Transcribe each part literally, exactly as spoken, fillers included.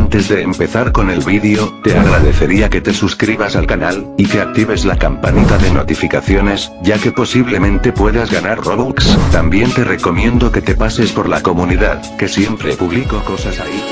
Antes de empezar con el vídeo, te agradecería que te suscribas al canal, y que actives la campanita de notificaciones, ya que posiblemente puedas ganar Robux. También te recomiendo que te pases por la comunidad, que siempre publico cosas ahí.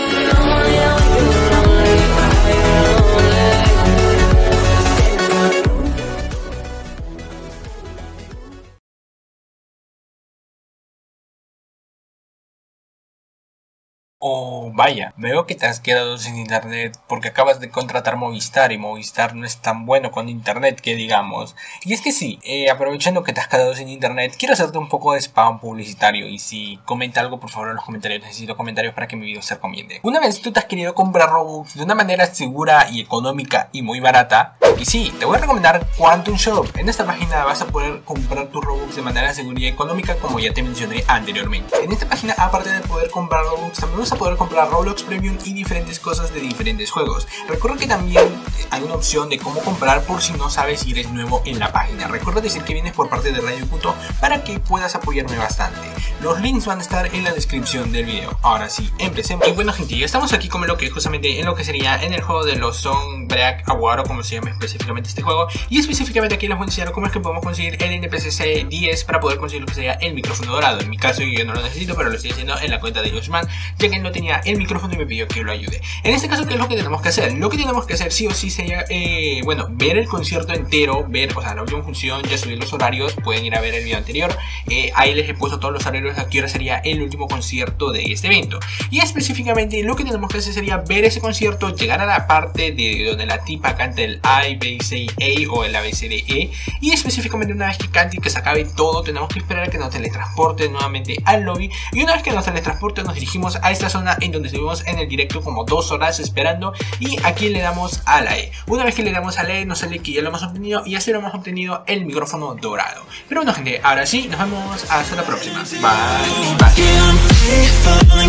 Oh, vaya, veo que te has quedado sin internet porque acabas de contratar Movistar y Movistar no es tan bueno con internet que digamos. Y es que sí, eh, aprovechando que te has quedado sin internet, quiero hacerte un poco de spam publicitario. Y si comenta algo, por favor, en los comentarios. Necesito comentarios para que mi video se recomiende. Una vez tú te has querido comprar Robux de una manera segura y económica y muy barata, y sí, te voy a recomendar Quantum Shop. En esta página vas a poder comprar tus Robux de manera segura y económica, como ya te mencioné anteriormente. En esta página, aparte de poder comprar Robux, también a poder comprar Roblox Premium y diferentes cosas de diferentes juegos. Recuerda que también hay una opción de cómo comprar por si no sabes si eres nuevo en la página. Recuerda decir que vienes por parte de Radio Cuto para que puedas apoyarme bastante. Los links van a estar en la descripción del video. Ahora sí, empecemos. Y bueno gente, ya estamos aquí como lo que justamente en lo que sería en el juego de los Song Breaker Awards, o como se llama específicamente este juego. Y específicamente aquí les voy a enseñar cómo es que podemos conseguir el N P C C diez para poder conseguir lo que sería el micrófono dorado. En mi caso yo no lo necesito, pero lo estoy haciendo en la cuenta de Joshman, ya que no tenía el micrófono y me pidió que lo ayude. En este caso, ¿qué es lo que tenemos que hacer? Lo que tenemos que hacer sí o sí sería, eh, bueno, ver el concierto entero, ver, o sea, la última función, ya subí los horarios, pueden ir a ver el video anterior, eh, ahí les he puesto todos los horarios a qué hora sería el último concierto de este evento. Y específicamente lo que tenemos que hacer sería ver ese concierto, llegar a la parte de donde la tipa canta el I, B, C, A o el A, B, C, D, E, y específicamente una vez que cante y que se acabe todo, tenemos que esperar a que nos teletransporte nuevamente al lobby, y una vez que nos teletransporte nos dirigimos a esta zona en donde estuvimos en el directo como dos horas esperando, y aquí le damos a la E. Una vez que le damos a la E nos sale que ya lo hemos obtenido, y así lo hemos obtenido el micrófono dorado. Pero bueno gente, ahora sí, nos vemos hasta la próxima. Bye, bye.